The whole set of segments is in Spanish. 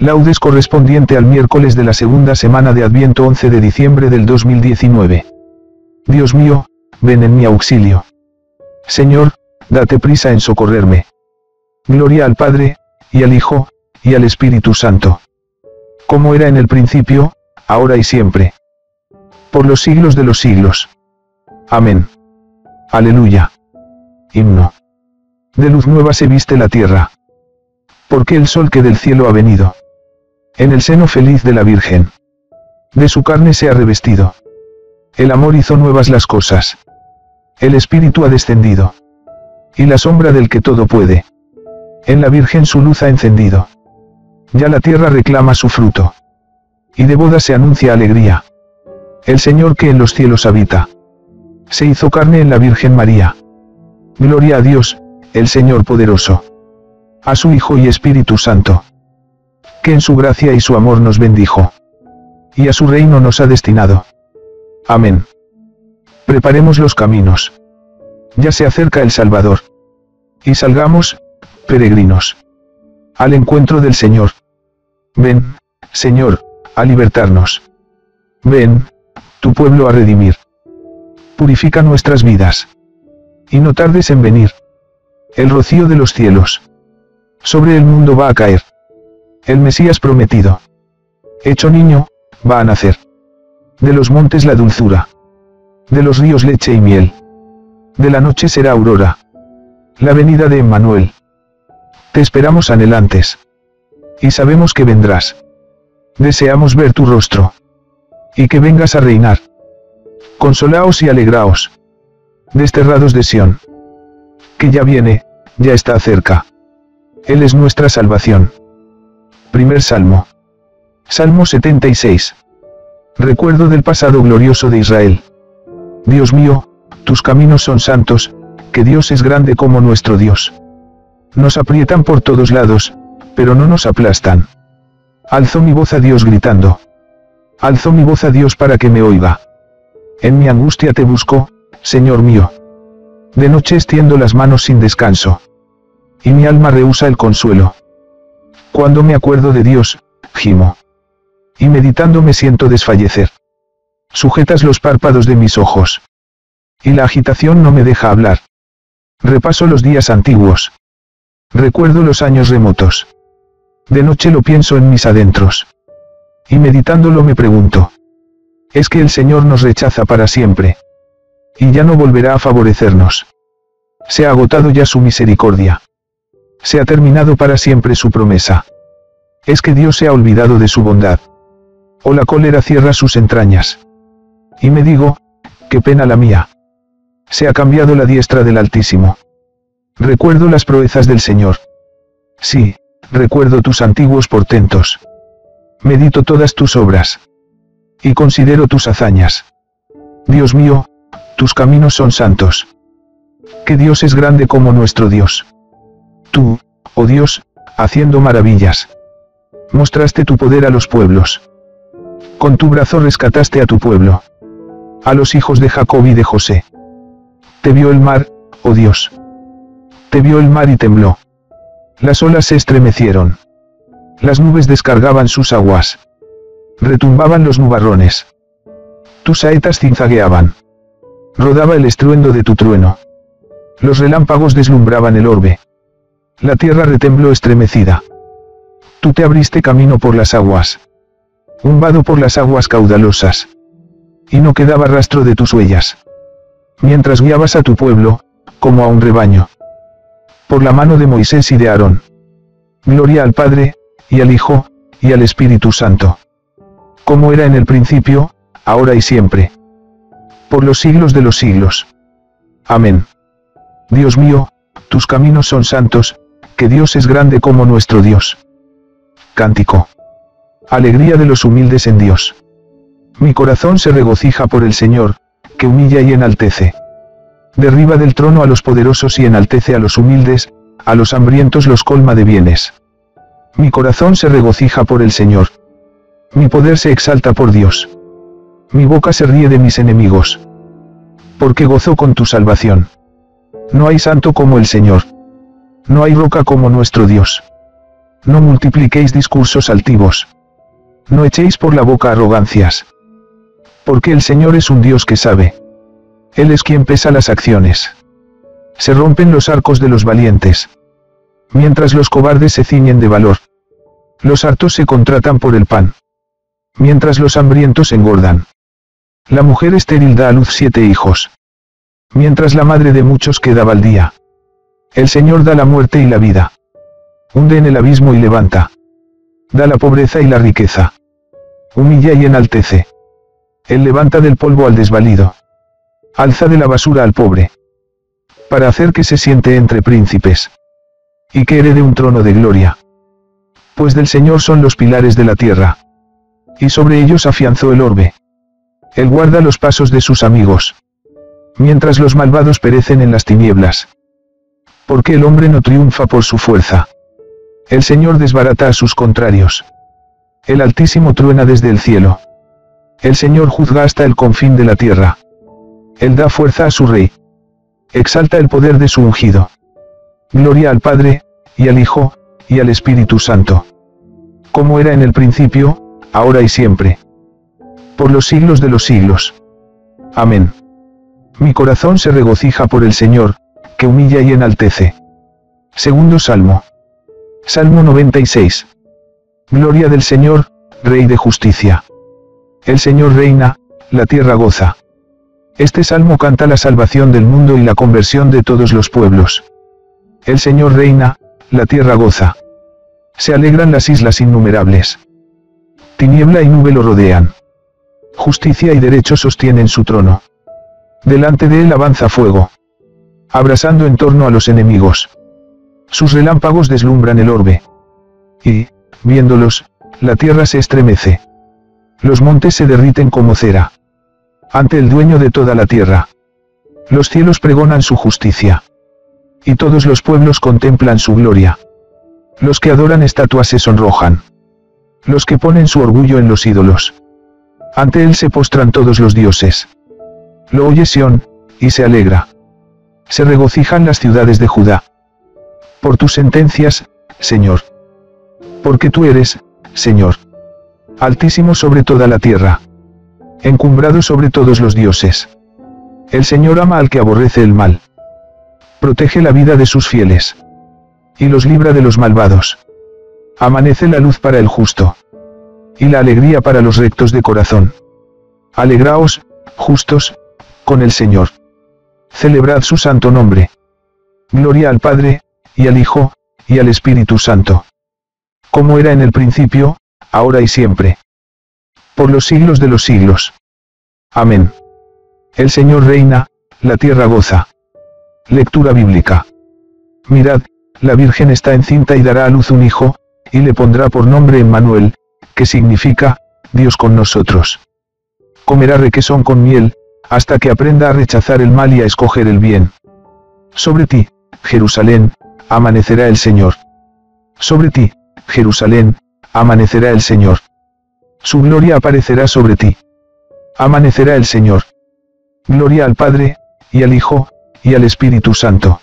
Laudes correspondiente al miércoles de la segunda semana de Adviento 11 de diciembre del 2019. Dios mío, ven en mi auxilio. Señor, date prisa en socorrerme. Gloria al Padre, y al Hijo, y al Espíritu Santo. Como era en el principio, ahora y siempre. Por los siglos de los siglos. Amén. Aleluya. Himno. De luz nueva se viste la tierra. Porque el sol que del cielo ha venido. En el seno feliz de la Virgen. De su carne se ha revestido. El amor hizo nuevas las cosas. El Espíritu ha descendido. Y la sombra del que todo puede. En la Virgen su luz ha encendido. Ya la tierra reclama su fruto. Y de boda se anuncia alegría. El Señor que en los cielos habita. Se hizo carne en la Virgen María. Gloria a Dios, el Señor poderoso. A su Hijo y Espíritu Santo. Que en su gracia y su amor nos bendijo. Y a su reino nos ha destinado. Amén. Preparemos los caminos. Ya se acerca el Salvador. Y salgamos, peregrinos. Al encuentro del Señor. Ven, Señor, a libertarnos. Ven, tu pueblo a redimir. Purifica nuestras vidas. Y no tardes en venir. El rocío de los cielos. Sobre el mundo va a caer. El Mesías prometido. Hecho niño, va a nacer. De los montes la dulzura. De los ríos leche y miel. De la noche será aurora. La venida de Emmanuel. Te esperamos anhelantes. Y sabemos que vendrás. Deseamos ver tu rostro. Y que vengas a reinar. Consolaos y alegraos. Desterrados de Sión. Que ya viene, ya está cerca. Él es nuestra salvación. Primer Salmo. Salmo 76. Recuerdo del pasado glorioso de Israel. Dios mío, tus caminos son santos, que Dios es grande como nuestro Dios. Nos aprietan por todos lados, pero no nos aplastan. Alzo mi voz a Dios gritando. Alzo mi voz a Dios para que me oiga. En mi angustia te busco, Señor mío. De noche extiendo las manos sin descanso. Y mi alma rehúsa el consuelo. Cuando me acuerdo de Dios, gimo. Y meditando me siento desfallecer. Sujetas los párpados de mis ojos. Y la agitación no me deja hablar. Repaso los días antiguos. Recuerdo los años remotos. De noche lo pienso en mis adentros. Y meditándolo me pregunto. ¿Es que el Señor nos rechaza para siempre? Y ya no volverá a favorecernos. Se ha agotado ya su misericordia. Se ha terminado para siempre su promesa. ¿Es que Dios se ha olvidado de su bondad? O la cólera cierra sus entrañas. Y me digo, qué pena la mía. Se ha cambiado la diestra del Altísimo. Recuerdo las proezas del Señor. Sí, recuerdo tus antiguos portentos. Medito todas tus obras. Y considero tus hazañas. Dios mío, tus caminos son santos. Que Dios es grande como nuestro Dios. Tú, oh Dios, haciendo maravillas. Mostraste tu poder a los pueblos. Con tu brazo rescataste a tu pueblo. A los hijos de Jacob y de José. Te vio el mar, oh Dios. Te vio el mar y tembló. Las olas se estremecieron. Las nubes descargaban sus aguas. Retumbaban los nubarrones. Tus saetas zigzagueaban. Rodaba el estruendo de tu trueno. Los relámpagos deslumbraban el orbe. La tierra retembló estremecida. Tú te abriste camino por las aguas. Un vado por las aguas caudalosas. Y no quedaba rastro de tus huellas. Mientras guiabas a tu pueblo, como a un rebaño. Por la mano de Moisés y de Aarón. Gloria al Padre, y al Hijo, y al Espíritu Santo. Como era en el principio, ahora y siempre. Por los siglos de los siglos. Amén. Dios mío, tus caminos son santos, que Dios es grande como nuestro Dios. Cántico. Alegría de los humildes en Dios. Mi corazón se regocija por el Señor, que humilla y enaltece. Derriba del trono a los poderosos y enaltece a los humildes, a los hambrientos los colma de bienes. Mi corazón se regocija por el Señor. Mi poder se exalta por Dios. Mi boca se ríe de mis enemigos. Porque gozo con tu salvación. No hay santo como el Señor. No hay roca como nuestro Dios. No multipliquéis discursos altivos. No echéis por la boca arrogancias. Porque el Señor es un Dios que sabe. Él es quien pesa las acciones. Se rompen los arcos de los valientes, mientras los cobardes se ciñen de valor. Los hartos se contratan por el pan, mientras los hambrientos engordan. La mujer estéril da a luz 7 hijos, mientras la madre de muchos queda baldía. El Señor da la muerte y la vida. Hunde en el abismo y levanta. Da la pobreza y la riqueza. Humilla y enaltece. Él levanta del polvo al desvalido. Alza de la basura al pobre, para hacer que se siente entre príncipes, y que herede un trono de gloria. Pues del Señor son los pilares de la tierra, y sobre ellos afianzó el orbe. Él guarda los pasos de sus amigos, mientras los malvados perecen en las tinieblas. Porque el hombre no triunfa por su fuerza. El Señor desbarata a sus contrarios. El Altísimo truena desde el cielo. El Señor juzga hasta el confín de la tierra. Él da fuerza a su rey. Exalta el poder de su ungido. Gloria al Padre, y al Hijo, y al Espíritu Santo. Como era en el principio, ahora y siempre. Por los siglos de los siglos. Amén. Mi corazón se regocija por el Señor, que humilla y enaltece. Segundo Salmo. Salmo 96. Gloria del Señor, Rey de justicia. El Señor reina, la tierra goza. Este salmo canta la salvación del mundo y la conversión de todos los pueblos. El Señor reina, la tierra goza. Se alegran las islas innumerables. Tiniebla y nube lo rodean. Justicia y derecho sostienen su trono. Delante de él avanza fuego, abrasando en torno a los enemigos. Sus relámpagos deslumbran el orbe. Y, viéndolos, la tierra se estremece. Los montes se derriten como cera ante el dueño de toda la tierra. Los cielos pregonan su justicia, y todos los pueblos contemplan su gloria. Los que adoran estatuas se sonrojan. Los que ponen su orgullo en los ídolos. Ante él se postran todos los dioses. Lo oye Sión, y se alegra. Se regocijan las ciudades de Judá. Por tus sentencias, Señor. Porque tú eres, Señor, Altísimo sobre toda la tierra, encumbrado sobre todos los dioses. El Señor ama al que aborrece el mal. Protege la vida de sus fieles, y los libra de los malvados. Amanece la luz para el justo, y la alegría para los rectos de corazón. Alegraos, justos, con el Señor. Celebrad su santo nombre. Gloria al Padre, y al Hijo, y al Espíritu Santo. Como era en el principio, ahora y siempre. Por los siglos de los siglos. Amén. El Señor reina, la tierra goza. Lectura bíblica. Mirad, la Virgen está encinta y dará a luz un hijo, y le pondrá por nombre Emmanuel, que significa, Dios con nosotros. Comerá requesón con miel, hasta que aprenda a rechazar el mal y a escoger el bien. Sobre ti, Jerusalén, amanecerá el Señor. Sobre ti, Jerusalén, amanecerá el Señor. Su gloria aparecerá sobre ti. Amanecerá el Señor. Gloria al Padre, y al Hijo, y al Espíritu Santo.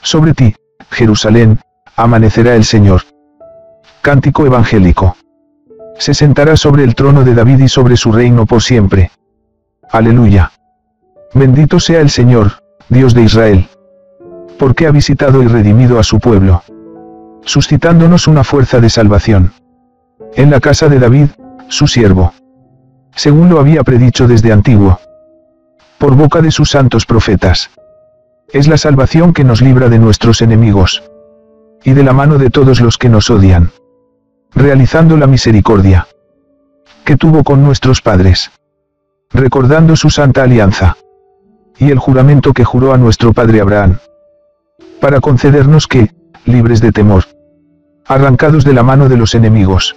Sobre ti, Jerusalén, amanecerá el Señor. Cántico evangélico. Se sentará sobre el trono de David y sobre su reino por siempre. Aleluya. Bendito sea el Señor, Dios de Israel, porque ha visitado y redimido a su pueblo, suscitándonos una fuerza de salvación en la casa de David, su siervo, según lo había predicho desde antiguo, por boca de sus santos profetas. Es la salvación que nos libra de nuestros enemigos, y de la mano de todos los que nos odian, realizando la misericordia que tuvo con nuestros padres, recordando su santa alianza, y el juramento que juró a nuestro padre Abraham, para concedernos que, libres de temor, arrancados de la mano de los enemigos,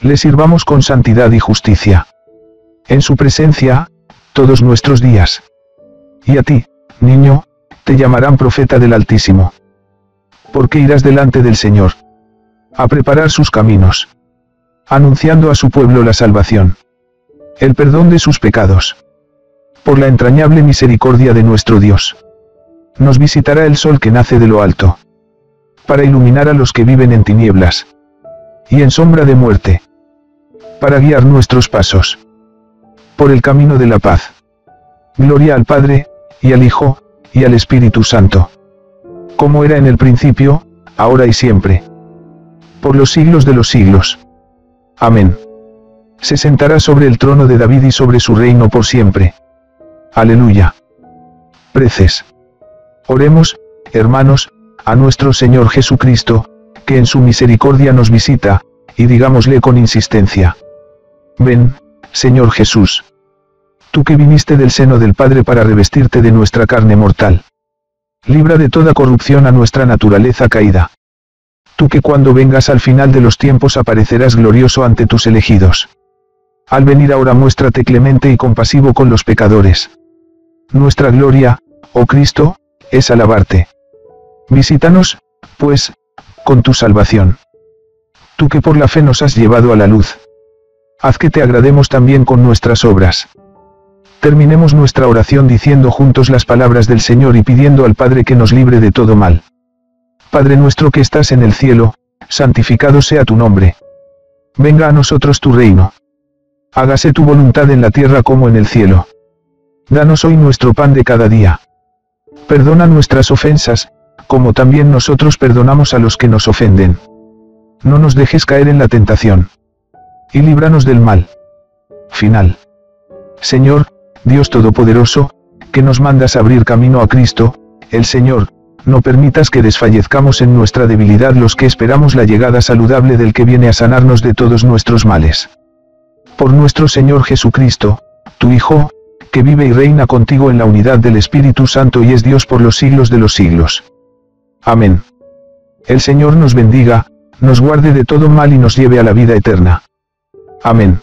le sirvamos con santidad y justicia en su presencia todos nuestros días. Y a ti, niño, te llamarán profeta del Altísimo, porque irás delante del Señor a preparar sus caminos, anunciando a su pueblo la salvación, el perdón de sus pecados. Por la entrañable misericordia de nuestro Dios, nos visitará el sol que nace de lo alto, para iluminar a los que viven en tinieblas y en sombra de muerte, para guiar nuestros pasos por el camino de la paz. Gloria al Padre, y al Hijo, y al Espíritu Santo, como era en el principio, ahora y siempre, por los siglos de los siglos. Amén. Se sentará sobre el trono de David y sobre su reino por siempre. Aleluya. Preces. Oremos, hermanos, a nuestro Señor Jesucristo, que en su misericordia nos visita, y digámosle con insistencia: Ven, Señor Jesús. Tú que viniste del seno del Padre para revestirte de nuestra carne mortal. Libra de toda corrupción a nuestra naturaleza caída. Tú que cuando vengas al final de los tiempos aparecerás glorioso ante tus elegidos. Al venir ahora muéstrate clemente y compasivo con los pecadores. Nuestra gloria, oh Cristo, es alabarte. Visítanos, pues, con tu salvación. Tú que por la fe nos has llevado a la luz. Haz que te agrademos también con nuestras obras. Terminemos nuestra oración diciendo juntos las palabras del Señor y pidiendo al Padre que nos libre de todo mal. Padre nuestro que estás en el cielo, santificado sea tu nombre. Venga a nosotros tu reino. Hágase tu voluntad en la tierra como en el cielo. Danos hoy nuestro pan de cada día. Perdona nuestras ofensas, como también nosotros perdonamos a los que nos ofenden. No nos dejes caer en la tentación. Y líbranos del mal. Final. Señor, Dios Todopoderoso, que nos mandas abrir camino a Cristo, el Señor, no permitas que desfallezcamos en nuestra debilidad los que esperamos la llegada saludable del que viene a sanarnos de todos nuestros males. Por nuestro Señor Jesucristo, tu Hijo, que vive y reina contigo en la unidad del Espíritu Santo y es Dios por los siglos de los siglos. Amén. El Señor nos bendiga, nos guarde de todo mal y nos lleve a la vida eterna. Amén.